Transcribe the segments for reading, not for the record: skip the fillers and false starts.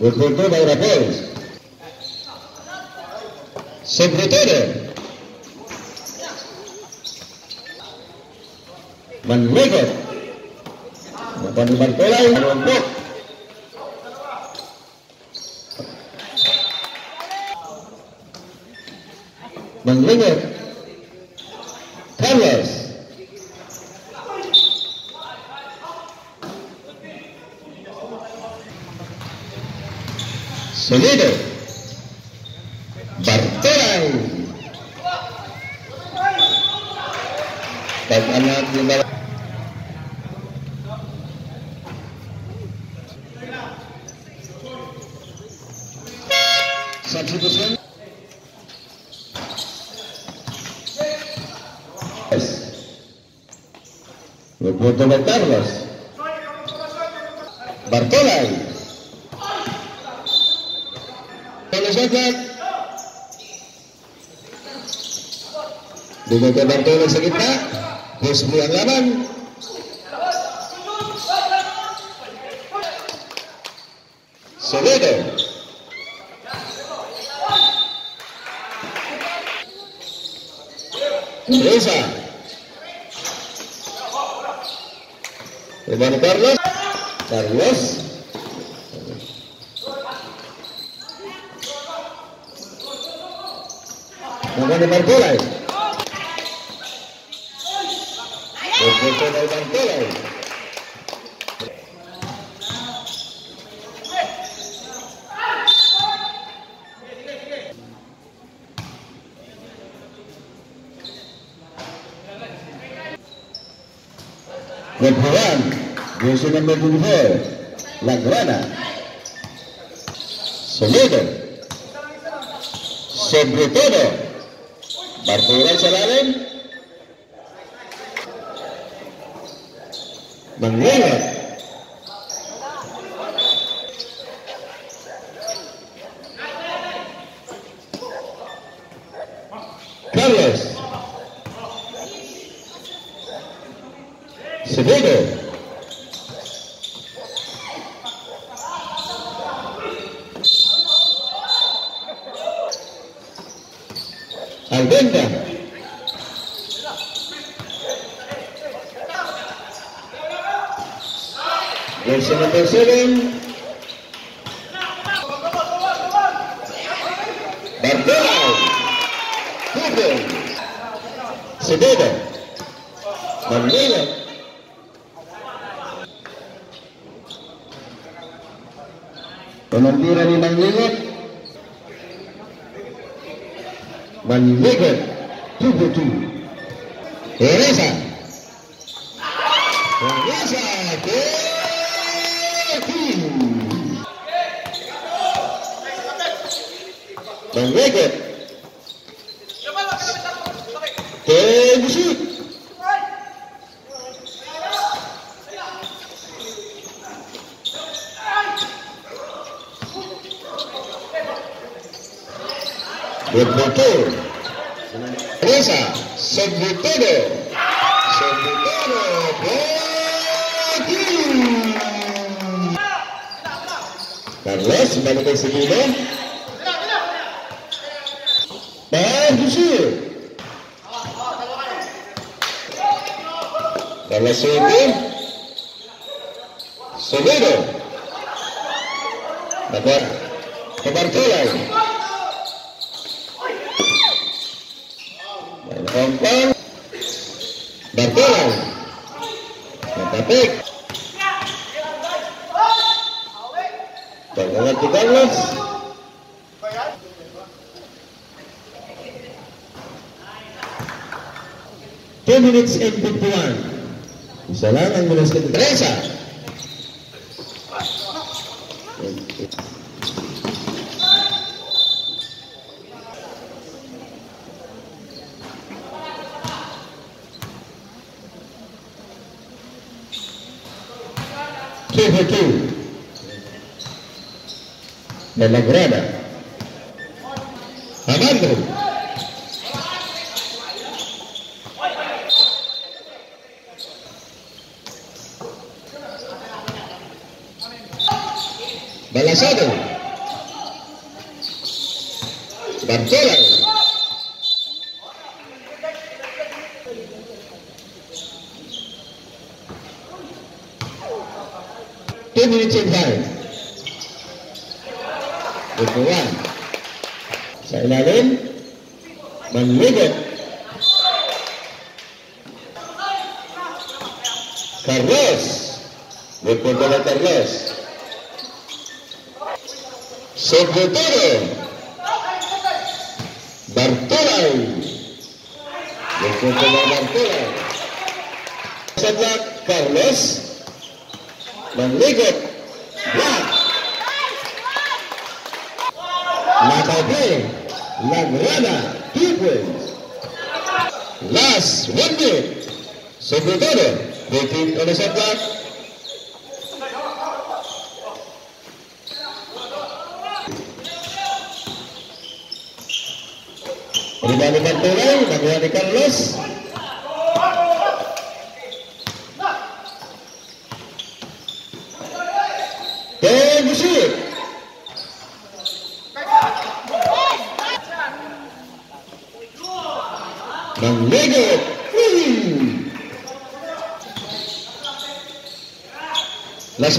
Goalkeeper europeos. Se protege. Van Meter. Van Bartola y Van Bock. Van Meter. Carlos. Solero. Bartolan. Substitución. Lo puedo meterlos. Bartolan. Dengan kebantuan yang sekitar Husnian Laman Soledo Reza Iban Carlos Namanya Bartolan. Berputar dari Bartolan. Berpulang. Bersama Berpulang. Lagrana. Soledo. Sobretodo. Bartolan Salalem Manuela Carlos Sevedo Alvenda Version number 7 Bartolan Cooper Sevedo Manuela Penampilan di Manuela Manilekar, 2-2. Teresa, Teresa, Manilekar, Terbusi, Berputar, Reza, Sobretodo, Boki, Carlos, balik ke sini dong, Bahusi, Carlos ini, Sobretodo, Bapak, Bartolan. Kompon Bartolan Mantapik Bartolan di Carlos Two minutes and 51. Salam yang menuliskan Teresa Two. De la grada. Amando. Balazano. Bartola. Two minutes in time. Bukuan. Sa ilalim. Manligot. Carlos. Bukuan Carlos. Secretario Bartolau, Secretario Bartolau, Secretario Carlos, Manligot, Black, Matapé, Lagrana, 2 points. Last 1 minute, Secretario, defeat on the set back. Ribani Bartolai, baguhan di Carlos. Tegusir. Manglego. Last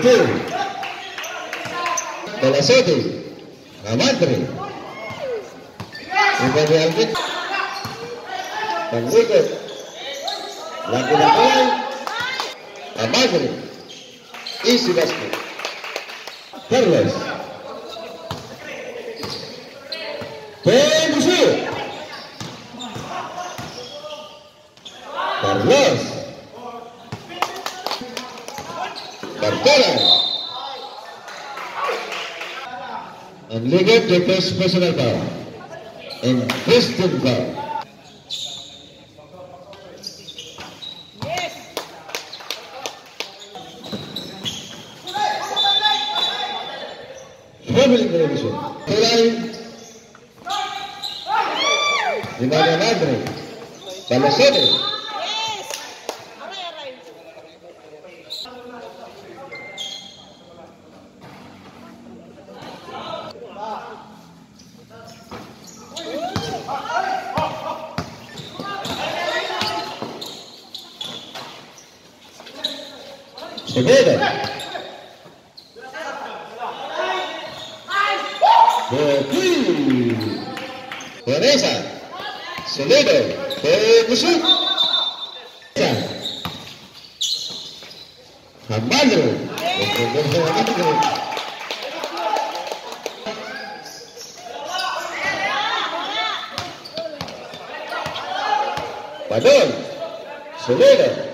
Good. Balasete, Navantre, Ubadi Alvit, Panziket, Lagunapay, Amagre, Isi Basket, Carlos, Pedro, Carlos, Bartola. And Liggett to place personal power and Christian power. Yes. Family television. Tonight. Divana Madre. Palacete. Yes. Severo. Boquín. Teresa. Severo. Tegusut. Amado. Padón. Severo.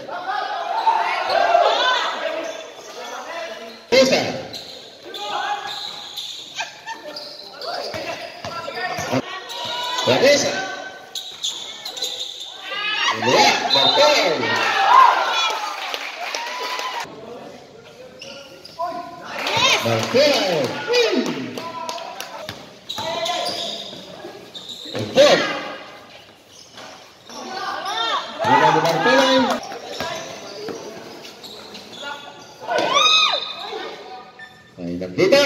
Teresa, Lea, Bartolai, Bartolai, ahí la quita,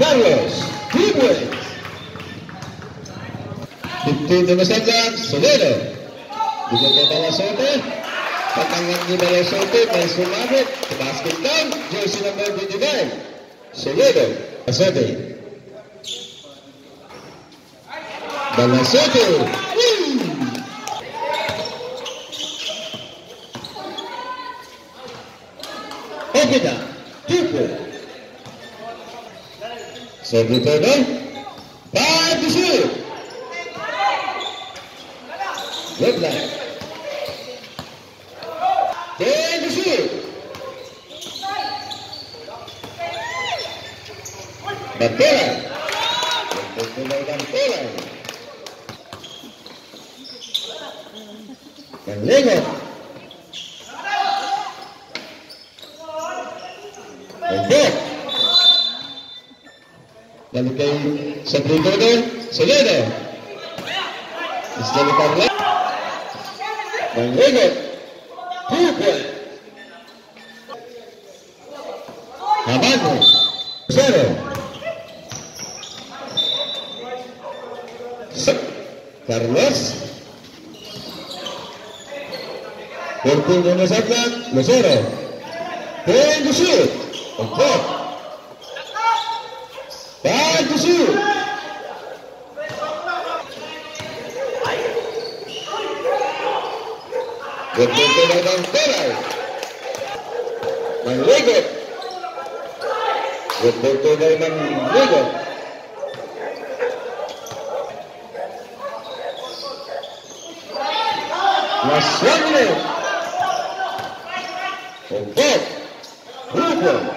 Carlos, Higuel. 15 on the set clock, Solero. Bigyan ng Balasote. Patangan ni Balasote, may sumabit. Basket down, jersey number 29. Solero, Balasote. Balasote. Okita, Tupo. Secretary, 5 to shoot. Whipple. Then the shoot. Mantela. Mantela. Se pregunta, se viene. Se debe cargar. Manrique. Pupe. Abajo. Cero. Carlos. Por punto nos sacan. Los cero. Punto shoot. Ojo. Back to shoot. The people are down there. Manrique. The people are down Manrique. Maswani. Obat. Ruben.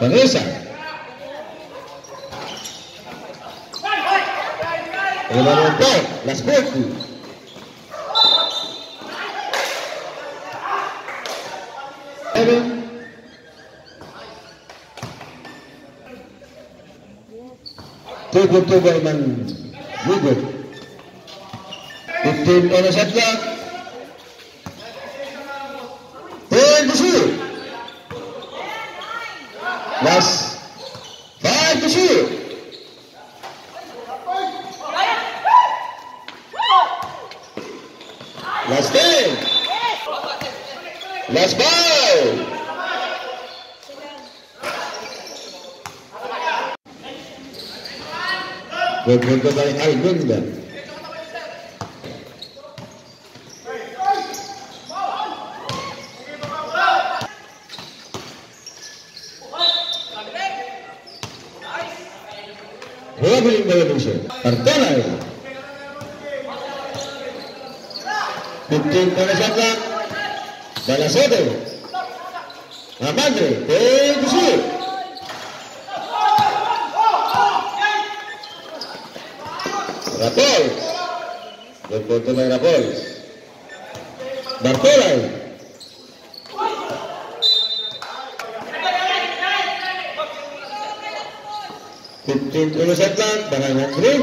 Vanessa. El balón, las Becky. Tuvo el man. Las five to shoot. Las 10. Las 5. Good window by Alvinda. Partela ahí. 15 para Santa. Balazote. Amante. Tengusi. Rapols. De Puerto de Rapols. Bartela ahí. Tinto los atlan, para el Andrés,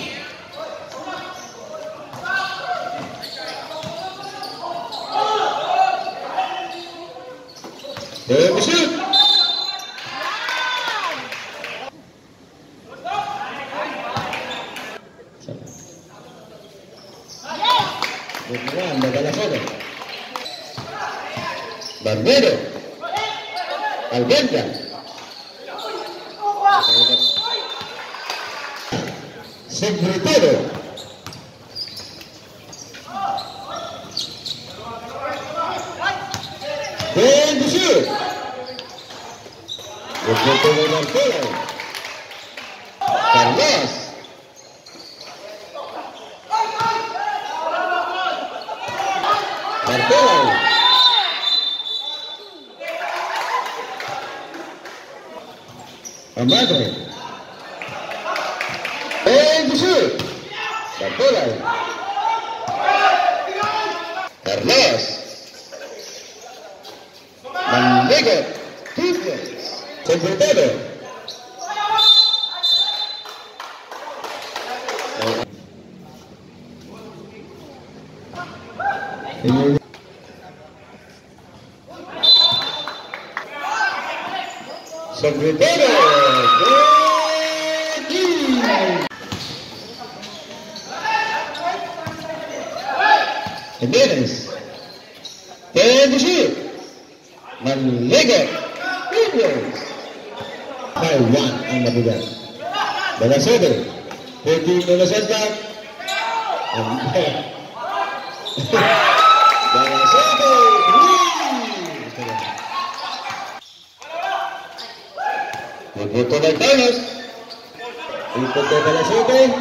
Barbero. Alberta. Secretario. Bendición. El puerto de Martelo. Carlos. Martelo. Amado. Carlos. Manrique. Secretario. Secretario. Higgins. Teddy. Maliga. Higgins. Taiwan and Abuja. Belasede. 13 Belaseda. Belasede. El voto de Tainos. El voto de Belasede.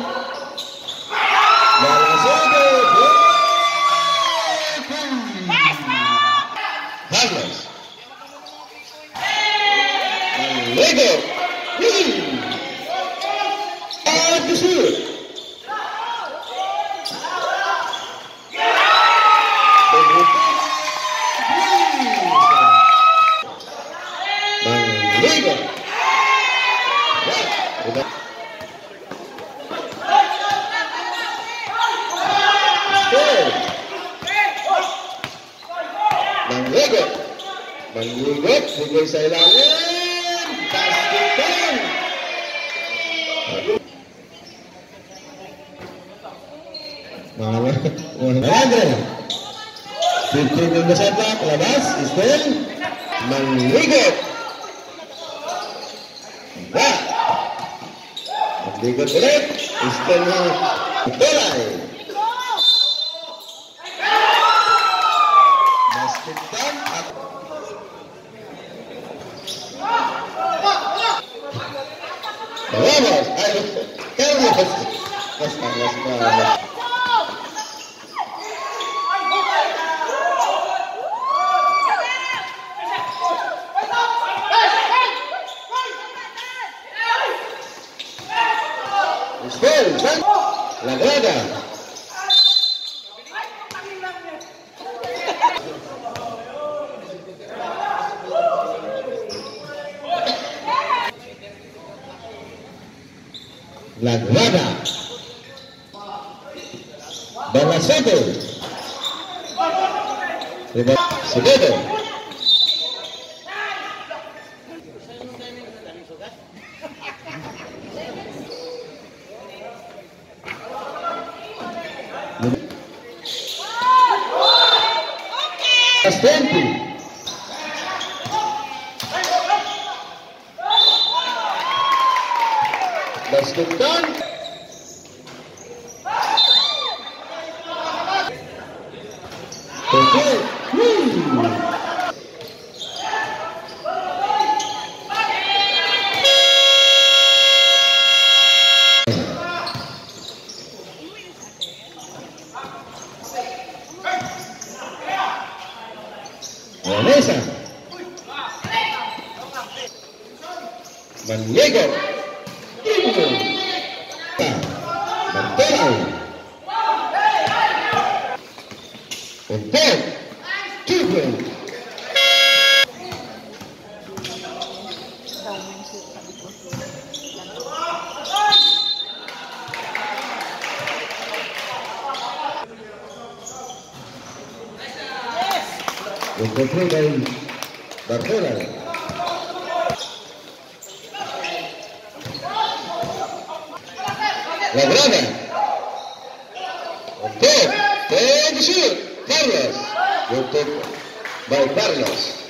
La Grada, Belasede, Sebedo, Astente. Let's get done. Carlos,